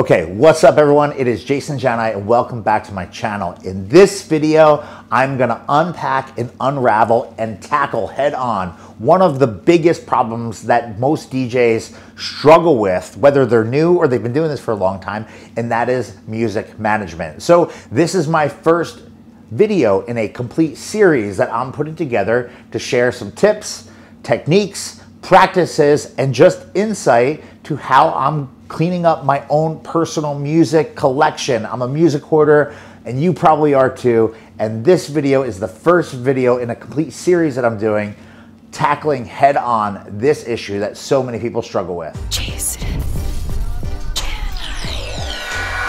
Okay, what's up everyone? It is Jason Jani and welcome back to my channel. In this video, I'm gonna unpack and unravel and tackle head on one of the biggest problems that most DJs struggle with, whether they're new or they've been doing this for a long time, and that is music management. So this is my first video in a complete series that I'm putting together to share some tips, techniques, practices, and just insight to how I'm cleaning up my own personal music collection. I'm a music hoarder, and you probably are too. And this video is the first video in a complete series that I'm doing, tackling head on this issue that so many people struggle with. Jason, can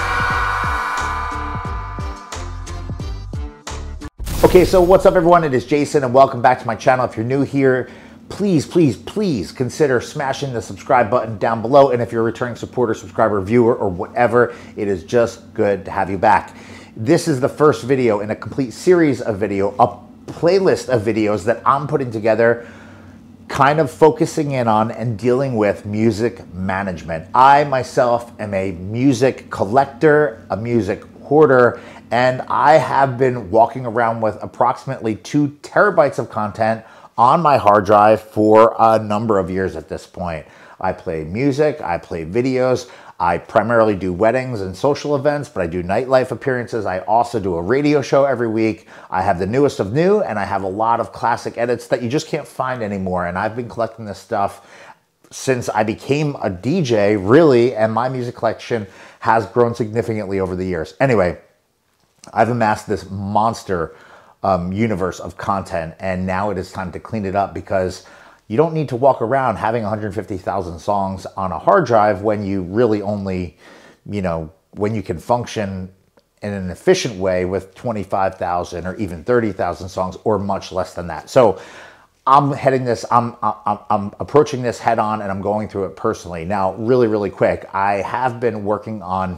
I? Okay, so what's up everyone? It is Jason and welcome back to my channel. If you're new here, please, please, please consider smashing the subscribe button down below. And if you're a returning supporter, subscriber, viewer, or whatever, it is just good to have you back. This is the first video in a complete series of video, a playlist of videos that I'm putting together, kind of focusing in on and dealing with music management. I myself am a music collector, a music hoarder, and I have been walking around with approximately 2 terabytes of content on my hard drive for a number of years at this point. I play music, I play videos, I primarily do weddings and social events, but I do nightlife appearances. I also do a radio show every week. I have the newest of new, and I have a lot of classic edits that you just can't find anymore. And I've been collecting this stuff since I became a DJ, really, and my music collection has grown significantly over the years. Anyway, I've amassed this monster universe of content, and now it is time to clean it up, because you don't need to walk around having 150,000 songs on a hard drive when you really only, you know, when you can function in an efficient way with 25,000 or even 30,000 songs, or much less than that. So I'm approaching this head on, and I'm going through it personally. Now, really quick, I have been working on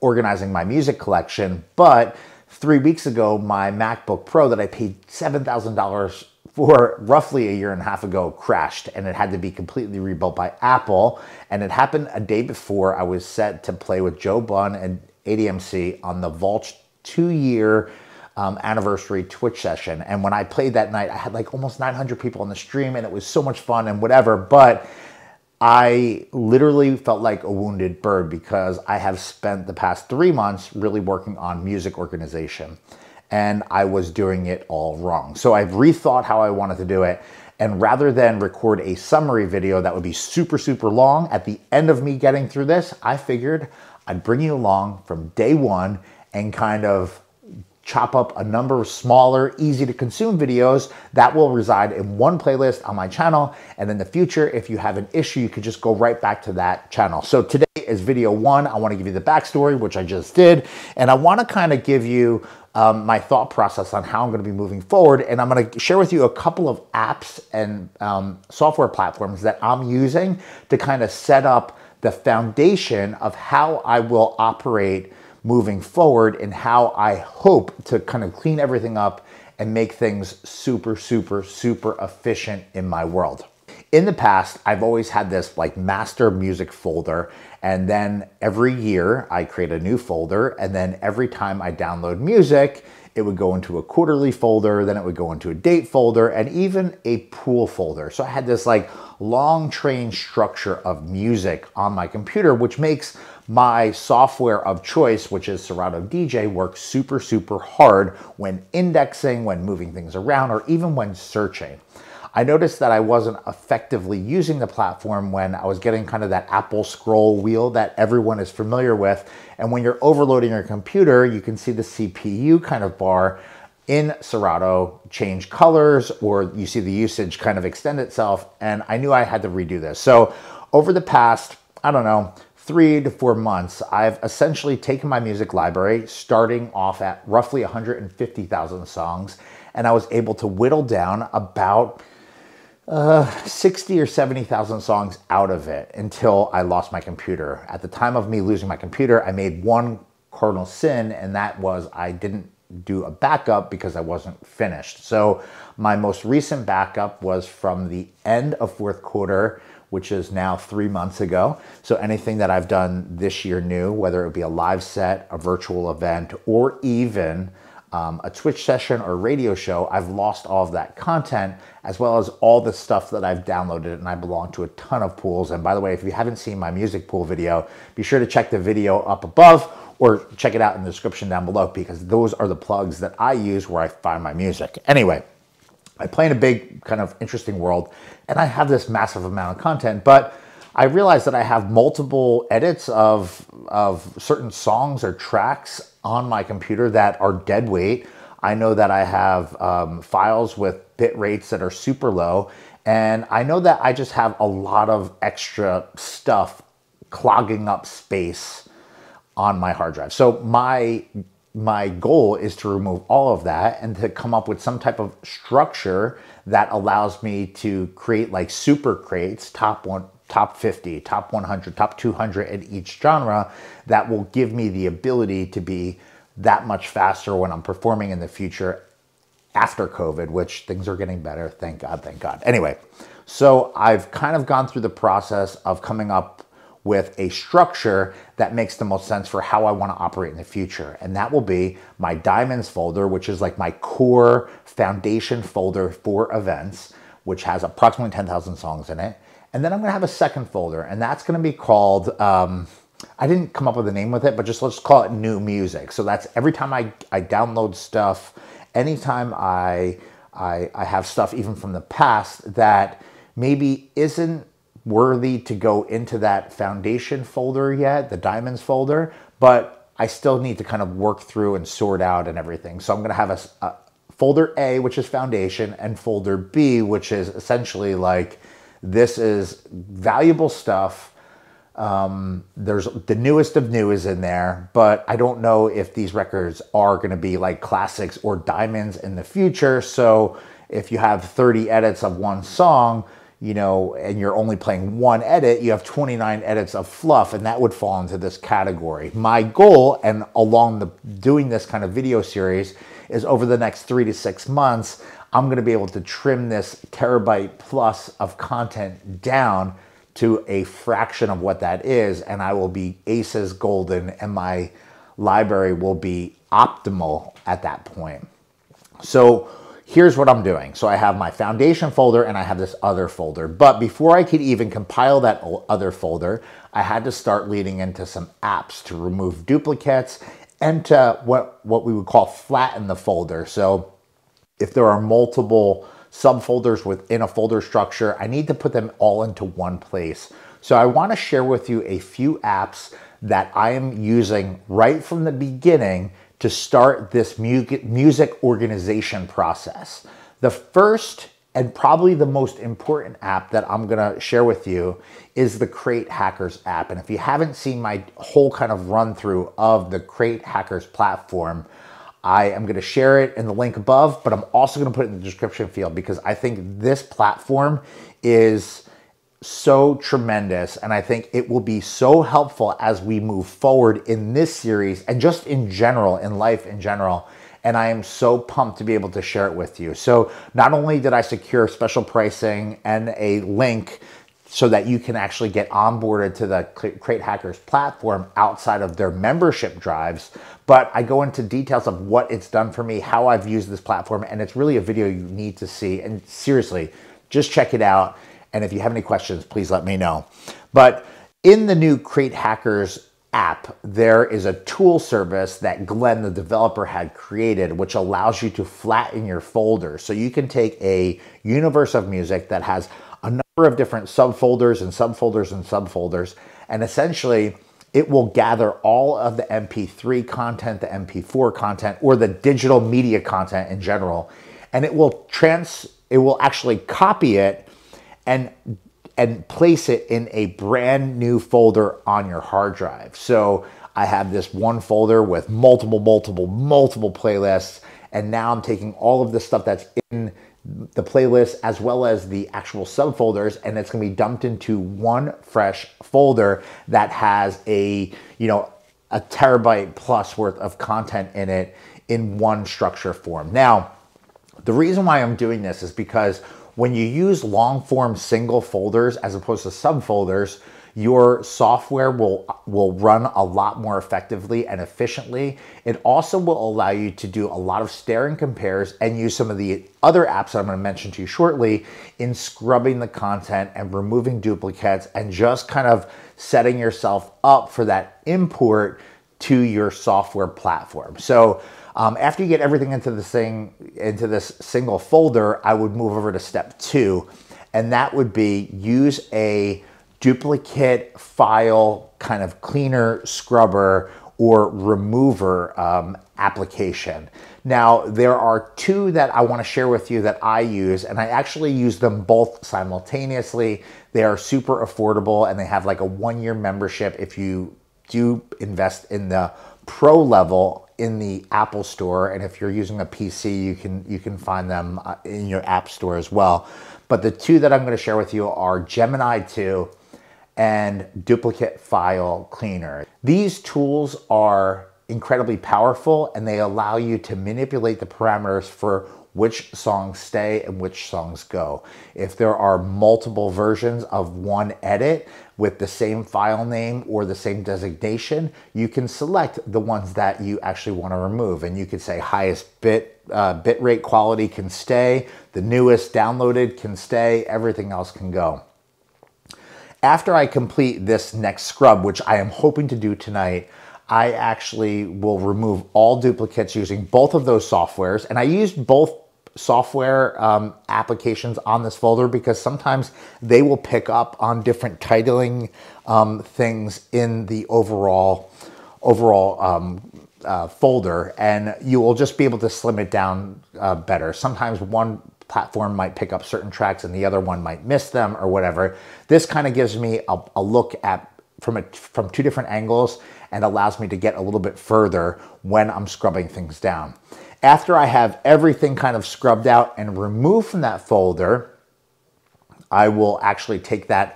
organizing my music collection, but 3 weeks ago, my MacBook Pro that I paid $7,000 for roughly a year and a half ago crashed, and it had to be completely rebuilt by Apple. And it happened a day before I was set to play with Joe Bunn and ADMC on the Vault 2-year anniversary Twitch session. And when I played that night, I had like almost 900 people on the stream, and it was so much fun and whatever, but I literally felt like a wounded bird, because I have spent the past 3 months really working on music organization, and I was doing it all wrong. So I've rethought how I wanted to do it. And rather than record a summary video that would be super long at the end of me getting through this, I figured I'd bring you along from day one and kind of chop up a number of smaller, easy to consume videos that will reside in one playlist on my channel. And in the future, if you have an issue, you could just go right back to that channel. So today is video one. I want to give you the backstory, which I just did. And I want to kind of give you my thought process on how I'm going to be moving forward. And I'm going to share with you a couple of apps and software platforms that I'm using to kind of set up the foundation of how I will operate moving forward, and how I hope to kind of clean everything up and make things super efficient in my world. In the past, I've always had this like master music folder, and then every year I create a new folder, and then every time I download music, it would go into a quarterly folder, then it would go into a date folder, and even a pool folder. So I had this like long train structure of music on my computer, which makes my software of choice, which is Serato DJ, work super hard when indexing, when moving things around, or even when searching. I noticed that I wasn't effectively using the platform when I was getting kind of that Apple scroll wheel that everyone is familiar with. And when you're overloading your computer, you can see the CPU kind of bar in Serato change colors, or you see the usage kind of extend itself. And I knew I had to redo this. So over the past, I don't know, 3 to 4 months, I've essentially taken my music library, starting off at roughly 150,000 songs, and I was able to whittle down about 60 or 70,000 songs out of it until I lost my computer. At the time of me losing my computer, I made one cardinal sin, and that was I didn't do a backup because I wasn't finished. So my most recent backup was from the end of fourth quarter, which is now 3 months ago. So anything that I've done this year new, whether it would be a live set, a virtual event, or even a Twitch session or radio show, I've lost all of that content, as well as all the stuff that I've downloaded, and I belong to a ton of pools. And by the way, if you haven't seen my music pool video, be sure to check the video up above or check it out in the description down below, because those are the plugs that I use where I find my music. Anyway, I play in a big, kind of interesting world, and I have this massive amount of content, but I realized that I have multiple edits of certain songs or tracks on my computer that are dead weight. I know that I have files with bit rates that are super low, and I know that I just have a lot of extra stuff clogging up space on my hard drive. So my goal is to remove all of that and to come up with some type of structure that allows me to create like super crates, top one, top 50, top 100, top 200 in each genre, that will give me the ability to be that much faster when I'm performing in the future after COVID, which things are getting better. Thank God, thank God. Anyway, so I've kind of gone through the process of coming up with a structure that makes the most sense for how I want to operate in the future. And that will be my Diamonds folder, which is like my core foundation folder for events, which has approximately 10,000 songs in it. And then I'm gonna have a second folder, and that's gonna be called, I didn't come up with a name with it, but just let's call it new music. So that's every time I download stuff, anytime I have stuff even from the past that maybe isn't worthy to go into that foundation folder yet, the Diamonds folder, but I still need to kind of work through and sort out and everything. So I'm going to have a folder A, which is foundation, and folder B, which is essentially like, this is valuable stuff. There's the newest of new is in there, but I don't know if these records are going to be like classics or diamonds in the future. So if you have 30 edits of one song, you know, and you're only playing one edit, you have 29 edits of fluff, and that would fall into this category. My goal, and along the doing this kind of video series, is over the next 3 to 6 months, I'm gonna be able to trim this terabyte plus of content down to a fraction of what that is, and I will be aces golden, and my library will be optimal at that point. So here's what I'm doing. So I have my foundation folder and I have this other folder, but before I could even compile that other folder, I had to start leading into some apps to remove duplicates and to what we would call flatten the folder. So if there are multiple subfolders within a folder structure, I need to put them all into one place. So I want to share with you a few apps that I am using right from the beginning to start this music organization process. The first and probably the most important app that I'm gonna share with you is the Crate Hackers app. And if you haven't seen my whole kind of run through of the Crate Hackers platform, I am gonna share it in the link above, but I'm also gonna put it in the description field, because I think this platform is so tremendous, and I think it will be so helpful as we move forward in this series and just in general, in life in general. And I am so pumped to be able to share it with you. So not only did I secure special pricing and a link so that you can actually get onboarded to the Crate Hackers platform outside of their membership drives, but I go into details of what it's done for me, how I've used this platform, and it's really a video you need to see. And seriously, just check it out. And if you have any questions, please let me know. But in the new Crate Hackers app, there is a tool service that Glenn, the developer, had created, which allows you to flatten your folder. So you can take a universe of music that has a number of different subfolders and subfolders and subfolders, and essentially it will gather all of the MP3 content, the MP4 content, or the digital media content in general, and it will actually copy it and place it in a brand new folder on your hard drive. So I have this one folder with multiple playlists, and now I'm taking all of the stuff that's in the playlist as well as the actual subfolders, and it's gonna be dumped into one fresh folder that has a terabyte plus worth of content in it in one structure form. Now, the reason why I'm doing this is because when you use long form single folders as opposed to subfolders, your software will run a lot more effectively and efficiently. It also will allow you to do a lot of stare and compares and use some of the other apps I'm going to mention to you shortly in scrubbing the content and removing duplicates and just kind of setting yourself up for that import to your software platform. So after you get everything into this thing, into this single folder, I would move over to step two, and that would be use a duplicate file kind of cleaner, scrubber, or remover application. Now, there are two that I want to share with you that I use, and I actually use them both simultaneously. They are super affordable, and they have like a one-year membership if you do invest in the pro level in the Apple Store, and if you're using a PC, you can find them in your App Store as well. But the two that I'm going to share with you are Gemini 2 and Duplicate File Cleaner. These tools are incredibly powerful, and they allow you to manipulate the parameters for which songs stay and which songs go. If there are multiple versions of one edit with the same file name or the same designation, you can select the ones that you actually want to remove. And you can say highest bitrate quality can stay, the newest downloaded can stay, everything else can go. After I complete this next scrub, which I am hoping to do tonight, I actually will remove all duplicates using both of those softwares. And I used both software applications on this folder because sometimes they will pick up on different titling things in the overall folder, and you will just be able to slim it down better. Sometimes one platform might pick up certain tracks and the other one might miss them or whatever. This kind of gives me a look at from two different angles and allows me to get a little bit further when I'm scrubbing things down. After I have everything kind of scrubbed out and removed from that folder, I will actually take that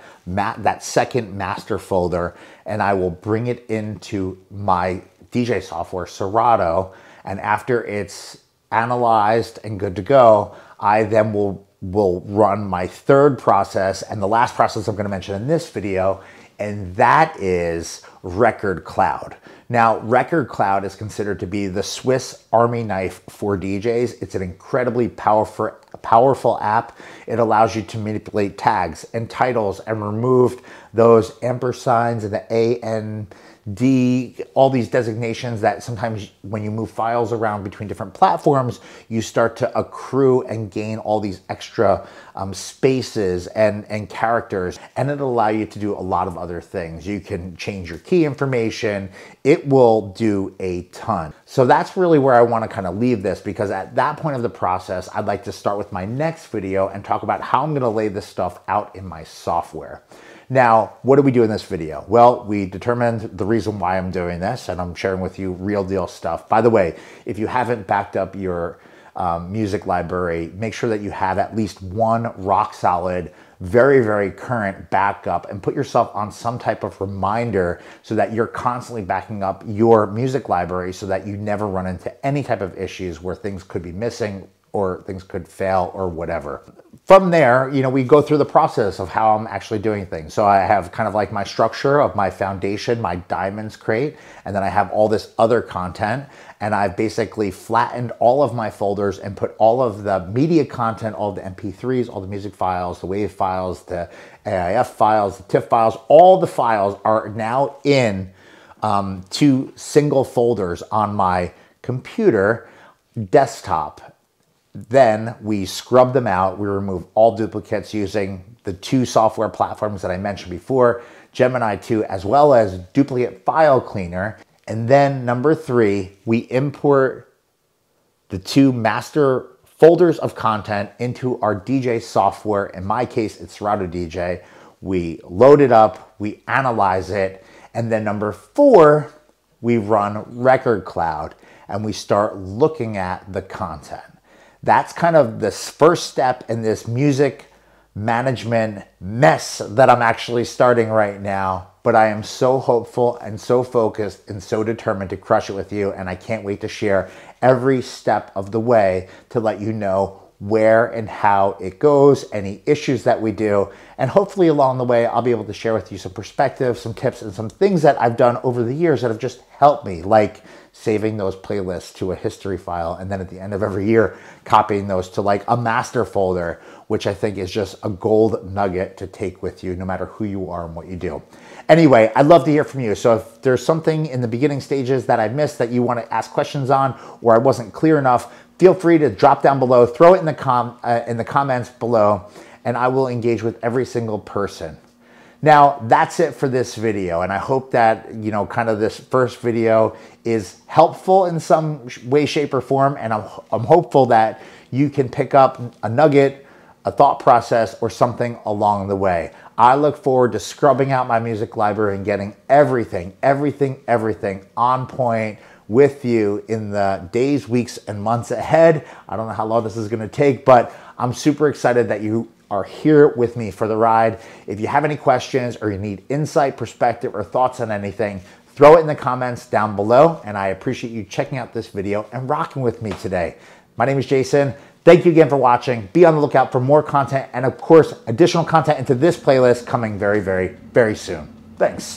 second master folder and I will bring it into my DJ software, Serato, and after it's analyzed and good to go, I then will run my third process and the last process I'm going to mention in this video, and that is Rekordcloud. Now, Rekordcloud is considered to be the Swiss Army knife for DJs. It's an incredibly powerful app. It allows you to manipulate tags and titles and remove those ampersigns and the AND, all these designations that sometimes when you move files around between different platforms, you start to accrue and gain all these extra spaces and characters, and it'll allow you to do a lot of other things. You can change your key information. It will do a ton. So that's really where I want to kind of leave this, because at that point of the process, I'd like to start with my next video and talk about how I'm going to lay this stuff out in my software. Now, what do we do in this video? Well, we determined the reason why I'm doing this, and I'm sharing with you real deal stuff. By the way, if you haven't backed up your music library, make sure that you have at least one rock solid, very, very current backup, and put yourself on some type of reminder so that you're constantly backing up your music library so that you never run into any type of issues where things could be missing or things could fail or whatever. From there, you know, we go through the process of how I'm actually doing things. So I have kind of like my structure of my foundation, my diamonds crate, and then I have all this other content. And I've basically flattened all of my folders and put all of the media content, all the MP3s, all the music files, the WAV files, the AIF files, the TIFF files, all the files are now in two single folders on my computer desktop. Then we scrub them out. We remove all duplicates using the two software platforms that I mentioned before, Gemini 2, as well as Duplicate File Cleaner. And then number three, we import the two master folders of content into our DJ software. In my case, it's Serato DJ. We load it up, we analyze it. And then number four, we run Rekordcloud and we start looking at the content. That's kind of the first step in this music management mess that I'm actually starting right now, but I am so hopeful and so focused and so determined to crush it with you, and I can't wait to share every step of the way to let you know where and how it goes, any issues that we do, and hopefully along the way, I'll be able to share with you some perspectives, some tips, and some things that I've done over the years that have just helped me, like saving those playlists to a history file, and then at the end of every year, copying those to like a master folder, which I think is just a gold nugget to take with you, no matter who you are and what you do. Anyway, I'd love to hear from you. So if there's something in the beginning stages that I missed that you want to ask questions on, or I wasn't clear enough, feel free to drop down below, throw it in the comments below, and I will engage with every single person. Now, that's it for this video, and I hope that, you know, kind of this first video is helpful in some way, shape, or form, and I'm hopeful that you can pick up a nugget, a thought process, or something along the way. I look forward to scrubbing out my music library and getting everything on point with you in the days, weeks, and months ahead. I don't know how long this is gonna take, but I'm super excited that you are here with me for the ride. If you have any questions or you need insight, perspective, or thoughts on anything, throw it in the comments down below, and I appreciate you checking out this video and rocking with me today. My name is Jason. Thank you again for watching. Be on the lookout for more content and, of course, additional content into this playlist coming very, very, very soon. Thanks.